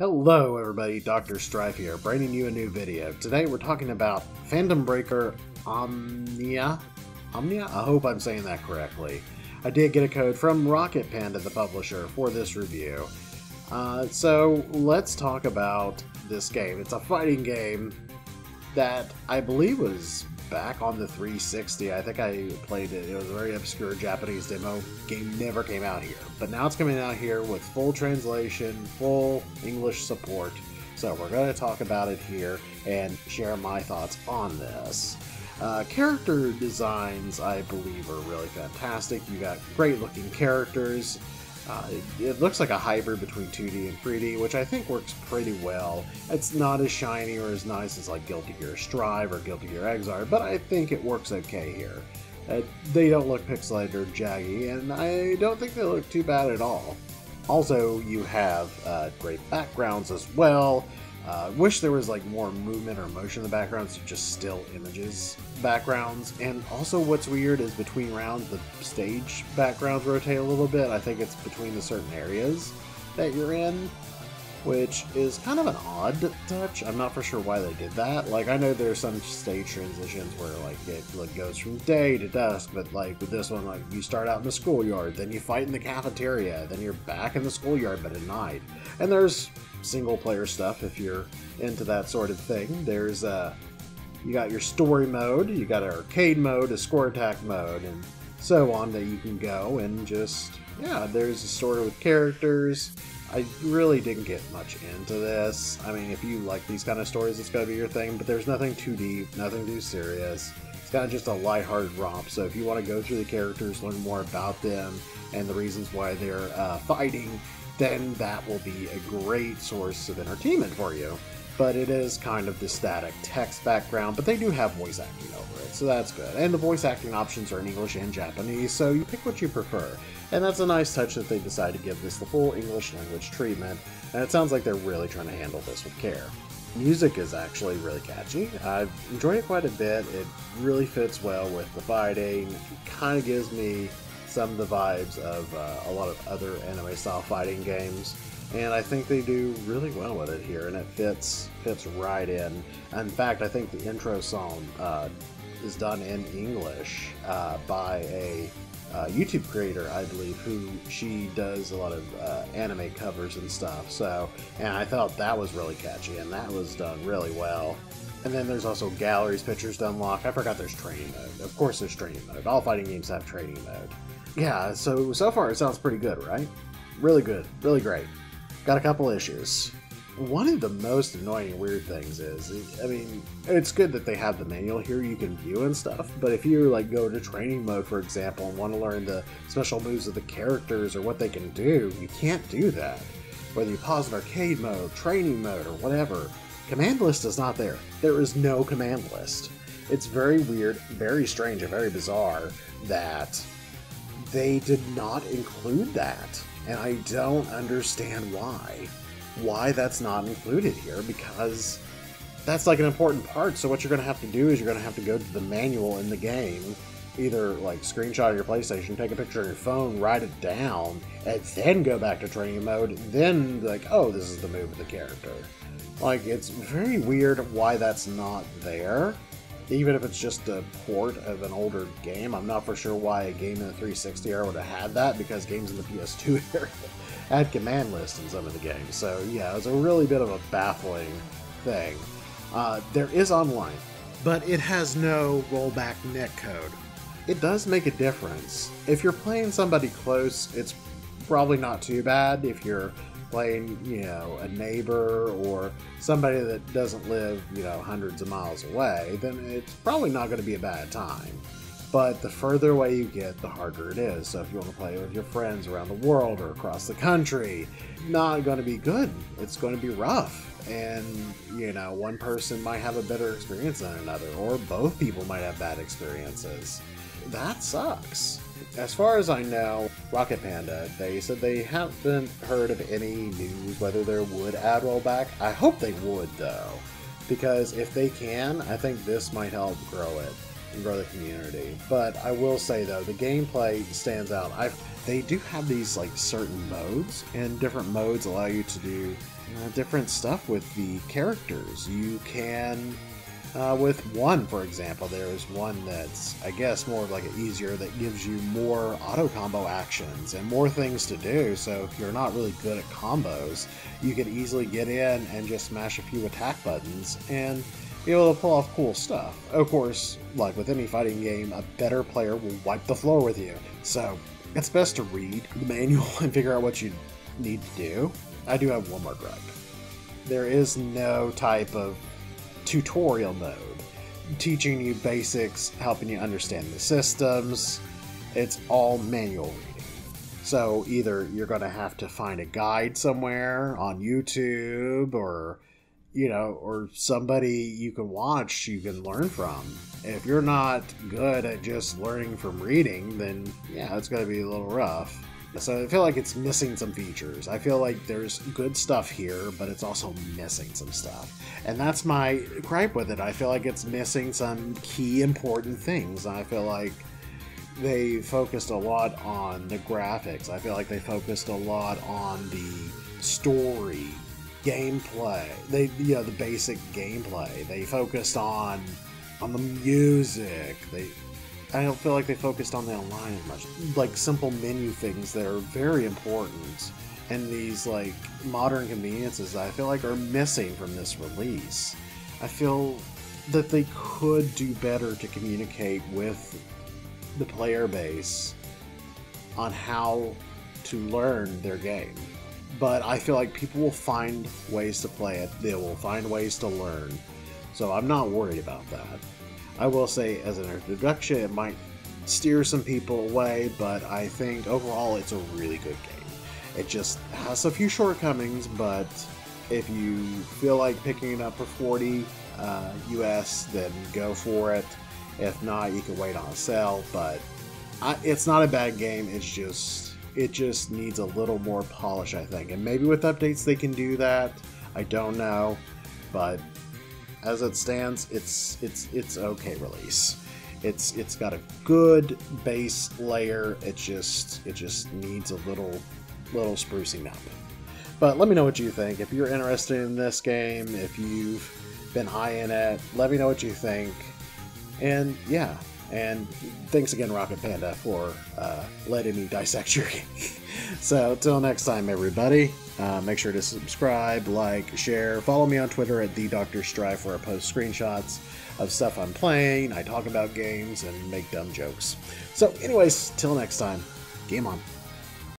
Hello everybody, Dr. Strife here, bringing you a new video. Today we're talking about Phantom Breaker Omnia. Omnia? I hope I'm saying that correctly. I did get a code from Rocket Panda, the publisher, for this review. So let's talk about this game. It's a fighting game that I believe was back on the 360. I think I played it. It was a very obscure Japanese demo. Game never came out here, but now it's coming out here with full translation, full English support. So we're going to talk about it here and share my thoughts on this. Character designs, I believe, are really fantastic. You got great looking characters. It looks like a hybrid between 2D and 3D, which I think works pretty well. It's not as shiny or as nice as like Guilty Gear Strive or Guilty Gear Xrd, but I think it works okay here. They don't look pixelated or jaggy, and I don't think they look too bad at all. Also, you have great backgrounds as well. Wish there was like more movement or motion in the backgrounds, so just still images backgrounds. And also what's weird is between rounds the stage backgrounds rotate a little bit. I think it's between the certain areas that you're in, which is kind of an odd touch. I'm not for sure why they did that. Like, I know there's some stage transitions where like it goes from day to dusk, but like with this one, like you start out in the schoolyard, then you fight in the cafeteria, then you're back in the schoolyard but at night. And there's single player stuff if you're into that sort of thing. There's you got your story mode, you got an arcade mode, a score attack mode, and so on that you can go and just, yeah, there's a story with characters. I really didn't get much into this. I mean, if you like these kind of stories, it's going to be your thing, but there's nothing too deep, nothing too serious. It's kind of just a lighthearted romp, so if you want to go through the characters, learn more about them, and the reasons why they're fighting, then that will be a great source of entertainment for you. But it is kind of the static text background, but they do have voice acting over it, so that's good. And the voice acting options are in English and Japanese, so you pick what you prefer. And that's a nice touch that they decided to give this the full English language treatment, and it sounds like they're really trying to handle this with care. Music is actually really catchy. I've enjoyed it quite a bit. It really fits well with the fighting. It kind of gives me some of the vibes of a lot of other anime-style fighting games, and I think they do really well with it here, and it fits right in. In fact, I think the intro song is done in English by a YouTube creator, I believe, who she does a lot of anime covers and stuff. So, and I thought that was really catchy, and that was done really well. And then there's also galleries, pictures to unlock. I forgot there's training mode. Of course there's training mode. All fighting games have training mode. Yeah, so far it sounds pretty good, right? Really good. Really great. Got a couple issues. One of the most annoying weird things is, I mean, it's good that they have the manual here you can view and stuff, but if you like go to training mode, for example, and want to learn the special moves of the characters or what they can do, you can't do that. Whether you pause in arcade mode, training mode, or whatever, command list is not there. There is no command list. It's very weird, very strange, and very bizarre that they did not include that, and I don't understand why. Why that's not included here, because that's like an important part. So what you're going to have to do is you're going to have to go to the manual in the game, either like screenshot your PlayStation, take a picture on your phone, write it down, and then go back to training mode, then like, oh, this is the move of the character. Like, it's very weird why that's not there. Even if it's just a port of an older game, I'm not for sure why a game in the 360 era would have had that, because games in the PS2 era had command lists in some of the games. So yeah, it was a really bit of a baffling thing. There is online, but it has no rollback netcode. It does make a difference. If you're playing somebody close, it's probably not too bad. If you're playing, you know, a neighbor or somebody that doesn't live, you know, hundreds of miles away, then it's probably not going to be a bad time. But the further away you get, the harder it is. So if you want to play with your friends around the world or across the country, not going to be good. It's going to be rough. And, you know, one person might have a better experience than another, or both people might have bad experiences. That sucks. As far as I know, Rocket Panda, they said they haven't heard of any news whether there would add rollback. I hope they would, though, because if they can, I think this might help grow it and grow the community. But I will say, though, the gameplay stands out. They do have these like certain modes, and different modes allow you to do different stuff with the characters. You can, with one, for example, there is one that's, I guess, more like an easier that gives you more auto combo actions and more things to do. So if you're not really good at combos, you could easily get in and just smash a few attack buttons and be able to pull off cool stuff. Of course, like with any fighting game, a better player will wipe the floor with you. So it's best to read the manual and figure out what you need to do. I do have one more gripe. There is no type of tutorial mode teaching you basics, helping you understand the systems. It's all manual reading. So either you're going to have to find a guide somewhere on YouTube, or or somebody you can watch, you can learn from. If you're not good at just learning from reading, then yeah, it's going to be a little rough. So I feel like it's missing some features. I feel like there's good stuff here, but it's also missing some stuff. And that's my gripe with it. I feel like it's missing some key important things. I feel like they focused a lot on the graphics. I feel like they focused a lot on the story, gameplay. They, the basic gameplay. They focused on the music. I don't feel like they focused on the online as much. Like simple menu things that are very important, and these like modern conveniences that I feel like are missing from this release. I feel that they could do better to communicate with the player base on how to learn their game. But I feel like people will find ways to play it. They will find ways to learn. So I'm not worried about that. I will say, as an introduction, it might steer some people away, but I think overall it's a really good game. It just has a few shortcomings, but if you feel like picking it up for $40 US, then go for it. If not, you can wait on a sale, but it's not a bad game. It's just, it just needs a little more polish, I think. And maybe with updates they can do that. I don't know, but as it stands, it's okay release. It's got a good base layer. It just needs a little sprucing up. But let me know what you think. If you're interested in this game, if you've been eyeing it, let me know what you think. And yeah, and thanks again, Rocket Panda, for letting me dissect your game. So till next time, everybody. Make sure to subscribe, like, share, follow me on Twitter at the Dr. Strife, where I post screenshots of stuff I'm playing. I talk about games and make dumb jokes. So anyways, till next time, game on.